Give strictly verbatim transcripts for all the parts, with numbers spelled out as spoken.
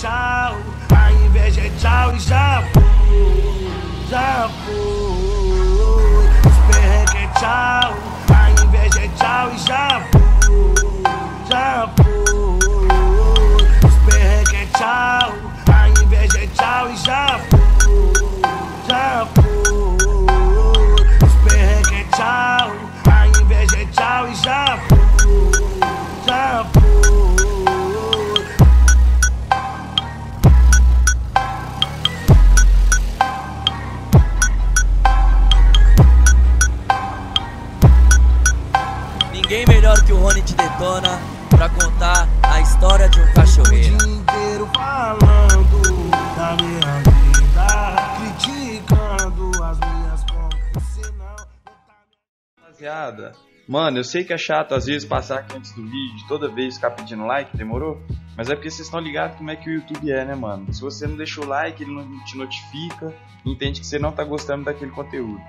tchau, a inveja é tchau e já foi, já foi. Os perrengues é tchau, a inveja é tchau e já foi, já foi. Os perrengues é tchau, a inveja é tchau e já foi, já foi. Os perrengues é tchau, a inveja é tchau e já foi, já foi. Ninguém melhor que o Rony te detona pra contar a história de um cachorreiro. O dia inteiro falando da minha vida, criticando as minhas compras, senão... Rapaziada, mano, eu sei que é chato às vezes passar aqui antes do vídeo, toda vez ficar pedindo like, demorou? Mas é porque vocês estão ligados como é que o YouTube é, né, mano? Se você não deixa o like, ele não te notifica, entende que você não tá gostando daquele conteúdo.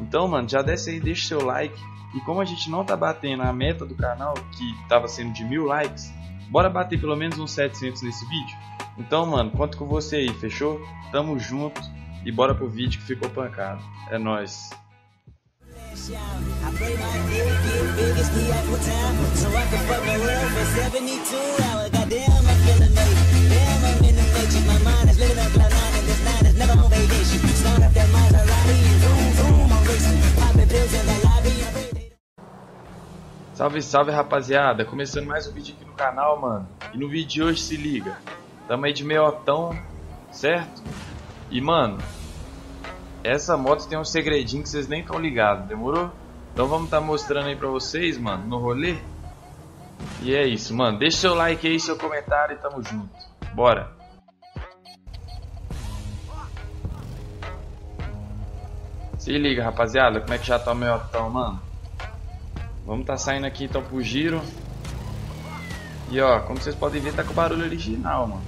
Então, mano, já desce aí, deixa o seu like. E como a gente não tá batendo a meta do canal, que tava sendo de mil likes, bora bater pelo menos uns setecentos nesse vídeo? Então, mano, conto com você aí, fechou? Tamo junto e bora pro vídeo que ficou pancado. É nóis! Salve, salve, rapaziada, começando mais um vídeo aqui no canal, mano. E no vídeo de hoje se liga, tamo aí de meiotão, certo? E mano, essa moto tem um segredinho que vocês nem estão ligados, demorou? Então vamos tá mostrando aí pra vocês, mano, no rolê. E é isso, mano, deixa seu like aí, seu comentário e tamo junto, bora! Se liga, rapaziada, como é que já tá o meiotão, mano? Vamos tá saindo aqui então pro giro. E ó, como vocês podem ver, tá com o barulho original, mano.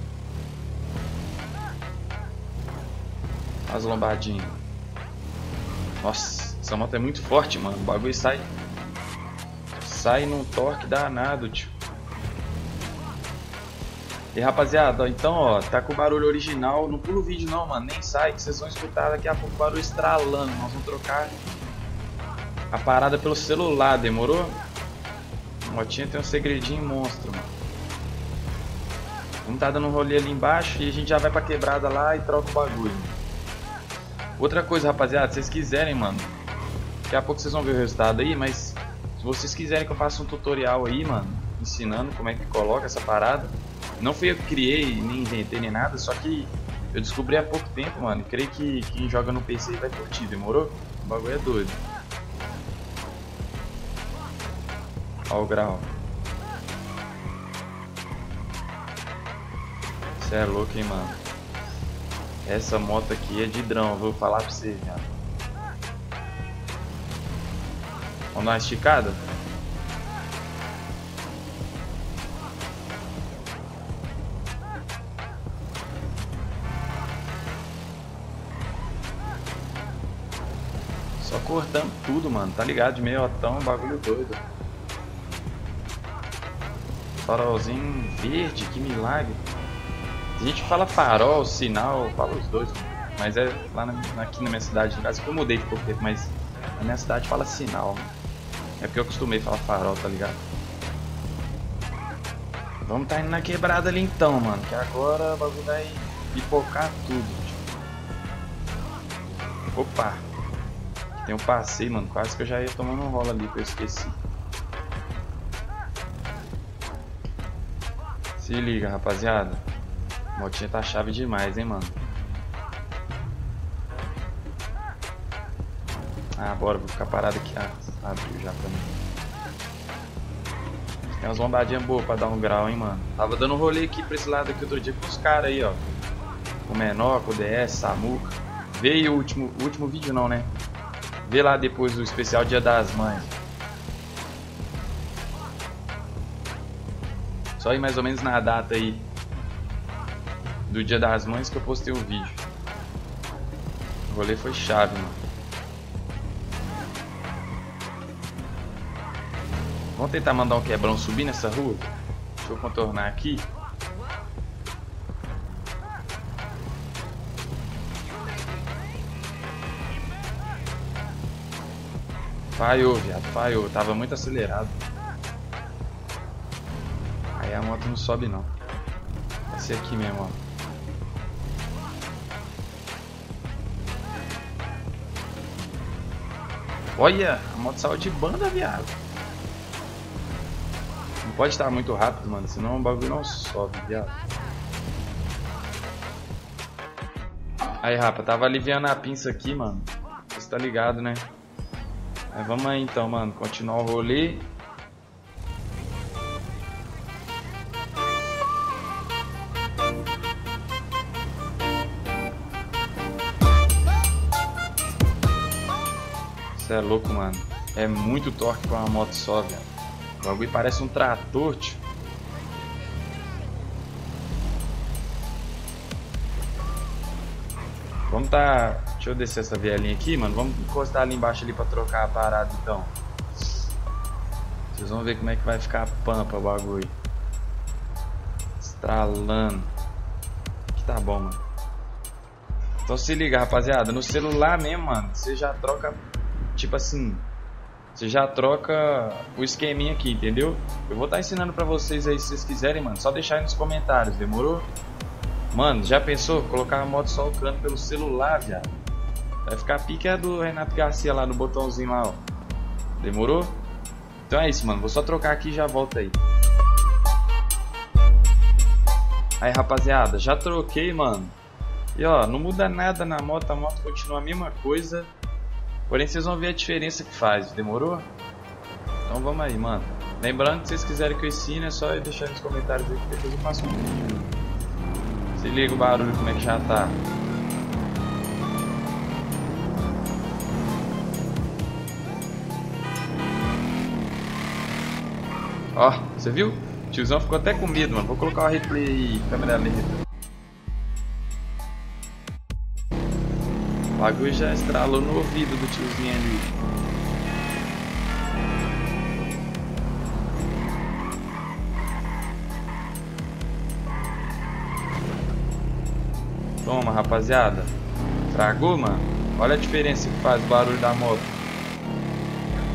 As lombadinhas. Nossa, essa moto é muito forte, mano. O bagulho sai. Sai num torque danado, tio. E rapaziada, ó, então ó, tá com o barulho original. Não pula o vídeo não, mano. Nem sai, que vocês vão escutar daqui a pouco o barulho estralando. Nós vamos trocar a parada pelo celular, demorou? A motinha tem um segredinho monstro, mano. Vamos tá dando um rolê ali embaixo e a gente já vai pra quebrada lá e troca o bagulho. Outra coisa, rapaziada, se vocês quiserem, mano, daqui a pouco vocês vão ver o resultado aí, mas se vocês quiserem que eu faça um tutorial aí, mano, ensinando como é que coloca essa parada. Não fui eu que criei, nem inventei, nem nada, só que eu descobri há pouco tempo, mano, e creio que quem joga no P C vai curtir, demorou? O bagulho é doido. Olha o grau. Você é louco, hein, mano. Essa moto aqui é de drão, vou falar pra vocês, mano. Vamos dar uma esticada? Só cortando tudo, mano. Tá ligado? De meiotão, bagulho doido. Farolzinho verde, que milagre. A gente fala farol, sinal, fala os dois, mas é lá na, aqui na minha cidade, no caso que eu mudei por tempo, mas na minha cidade fala sinal. É porque eu acostumei a falar farol, tá ligado? Vamos tá indo na quebrada ali então, mano, que agora o bagulho vai pipocar tudo. Tipo. Opa! Tem um passeio, mano, quase que eu já ia tomando um rolo ali que eu esqueci. Se liga, rapaziada, a motinha tá chave demais, hein, mano. Ah, bora, vou ficar parado aqui. Ah, abriu já pra mim. Tem umas lombadinhas boas pra dar um grau, hein, mano. Tava dando um rolê aqui pra esse lado aqui outro dia com os caras aí, ó. Com o Menor, com o D S, Samuca. Veio o último, o último vídeo não, né? Vê lá depois o especial Dia das Mães. Só aí mais ou menos na data aí do Dia das Mães que eu postei um vídeo. O rolê foi chave, mano. Vamos tentar mandar um quebrão subir nessa rua? Deixa eu contornar aqui. Falhou, viado, falhou. Tava muito acelerado. Aí a moto não sobe não. Vai ser aqui mesmo, ó. Olha, a moto saiu de banda, viado. Não pode estar muito rápido, mano, senão o bagulho não sobe, viado. Aí, rapa, tava aliviando a pinça aqui, mano. Você tá ligado, né? Mas vamos aí então, mano. Continuar o rolê. Você é louco, mano. É muito torque pra uma moto só, velho. O bagulho parece um trator, tio. Vamos tá... Deixa eu descer essa vielinha aqui, mano. Vamos encostar ali embaixo ali pra trocar a parada, então. Vocês vão ver como é que vai ficar a pampa, o bagulho. Estralando. Aqui tá bom, mano. Então se liga, rapaziada. No celular mesmo, mano, você já troca... Tipo assim, você já troca o esqueminha aqui, entendeu? Eu vou estar ensinando pra vocês aí se vocês quiserem, mano. Só deixar aí nos comentários, demorou? Mano, já pensou? Colocar a moto só o cano pelo celular, viado. Vai ficar pique a do Renato Garcia lá no botãozinho lá, ó. Demorou? Então é isso, mano. Vou só trocar aqui e já volto aí. Aí, rapaziada, já troquei, mano. E ó, não muda nada na moto, a moto continua a mesma coisa. Porém, vocês vão ver a diferença que faz, demorou? Então vamos aí, mano. Lembrando que se vocês quiserem que eu ensine, é só deixar nos comentários aí que depois eu faço um vídeo. Se liga o barulho, como é que já tá. Ó, você viu? O tiozão ficou até com medo, mano. Vou colocar o replay aí, câmera lenta. O bagulho já estralou no ouvido do tiozinho ali. Toma, rapaziada. Tragou, mano? Olha a diferença que faz o barulho da moto.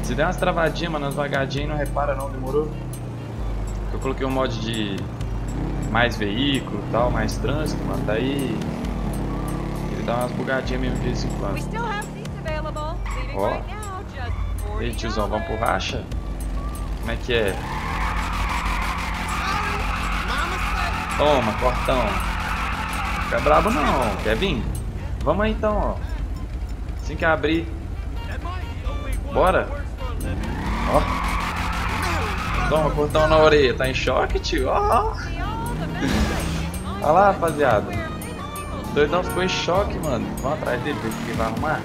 Se der umas travadinhas, mano, umas vagadinhas, não repara não, demorou? Eu coloquei um mod de mais veículo e tal, mais trânsito, mano. Tá aí... Dá umas bugadinhas mesmo de vez em quando. Ó. Ei, tiozão, vamos pro racha? Como é que é? Toma, cortão. Fica brabo não, quer vir? Vamos aí então, ó. Assim que abrir. Bora. Ó. Toma, cortão na orelha. Tá em choque, tio? Ó. Olha lá, rapaziada. Doidão ficou em choque, mano. Vamos atrás dele, ver se ele vai arrumar.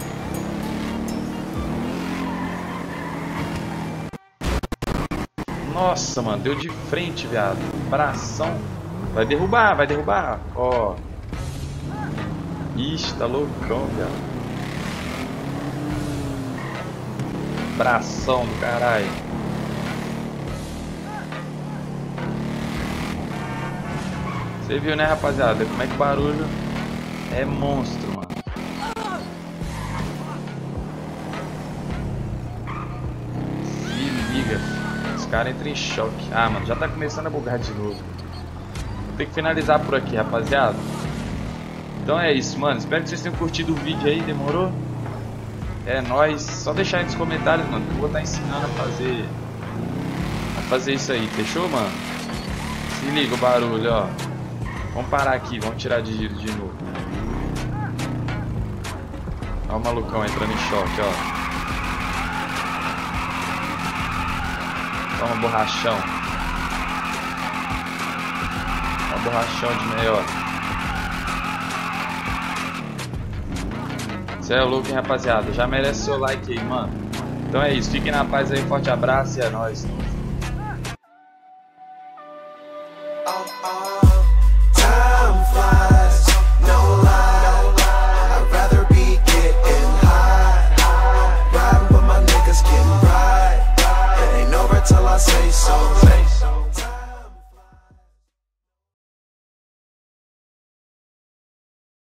Nossa, mano, deu de frente, viado. Bração. Vai derrubar, vai derrubar. Ó. Ixi, tá loucão, viado. Bração do caralho. Você viu, né, rapaziada? Como é que o barulho... É monstro, mano. Se liga. Os caras entram em choque. Ah, mano, já tá começando a bugar de novo. Vou ter que finalizar por aqui, rapaziada. Então é isso, mano. Espero que vocês tenham curtido o vídeo aí, demorou? É nóis. Só deixar aí nos comentários, mano, que eu vou estar ensinando a fazer... A fazer isso aí, fechou, mano? Se liga o barulho, ó. Vamos parar aqui, vamos tirar de giro de novo. Olha o malucão entrando em choque, ó. Toma borrachão. Toma borrachão de meia hora. Você é louco, hein, rapaziada? Já merece seu like aí, mano. Então é isso, fiquem na paz aí, forte abraço e é nóis. Till I say so.